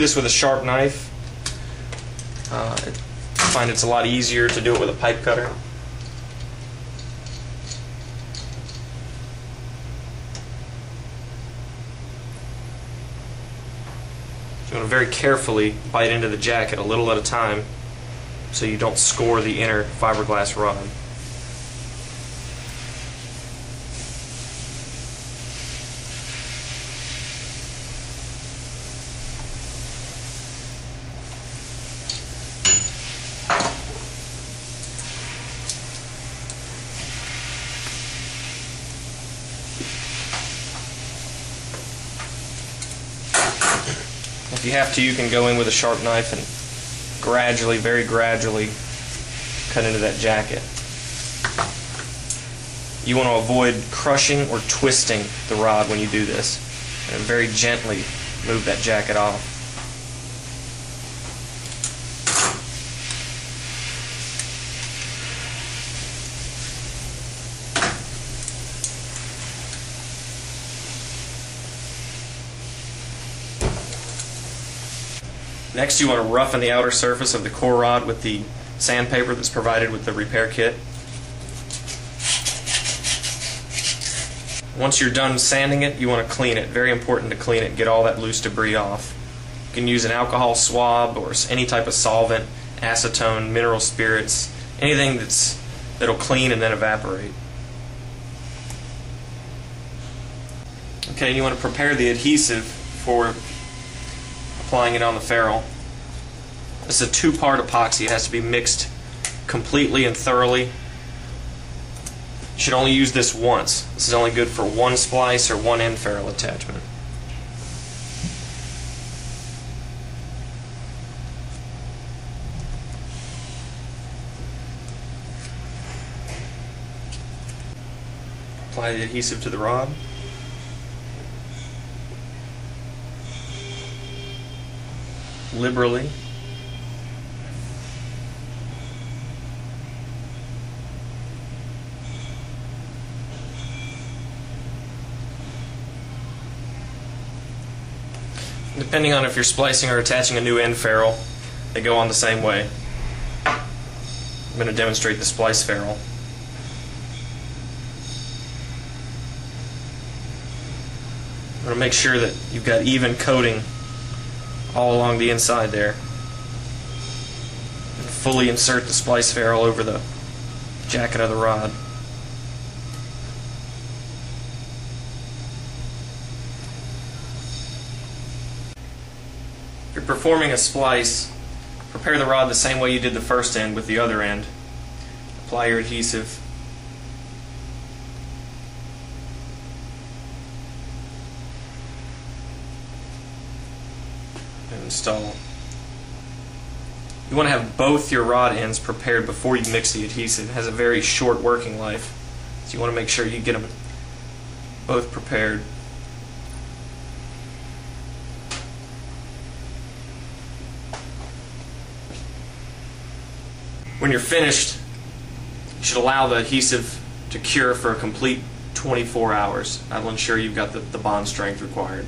This with a sharp knife. I find it's a lot easier to do it with a pipe cutter. So I'm going to very carefully bite into the jacket a little at a time so you don't score the inner fiberglass rod. If you have to, you can go in with a sharp knife and gradually, very gradually, cut into that jacket. You want to avoid crushing or twisting the rod when you do this. And very gently move that jacket off. Next, you want to roughen the outer surface of the core rod with the sandpaper that's provided with the repair kit. Once you're done sanding it, you want to clean it. Very important to clean it, get all that loose debris off. You can use an alcohol swab or any type of solvent, acetone, mineral spirits, anything that'll clean and then evaporate. Okay, you want to prepare the adhesive for applying it on the ferrule. This is a two-part epoxy. It has to be mixed completely and thoroughly. You should only use this once. This is only good for one splice or one end ferrule attachment. Apply the adhesive to the rod. Liberally. Depending on if you're splicing or attaching a new end ferrule, they go on the same way. I'm going to demonstrate the splice ferrule. I'm going to make sure that you've got even coating all along the inside there. And fully insert the splice ferrule over the jacket of the rod. If you're performing a splice, prepare the rod the same way you did the first end with the other end. Apply your adhesive. Install. You want to have both your rod ends prepared before you mix the adhesive. It has a very short working life, so you want to make sure you get them both prepared. When you're finished, you should allow the adhesive to cure for a complete 24 hours. That'll ensure you've got the bond strength required.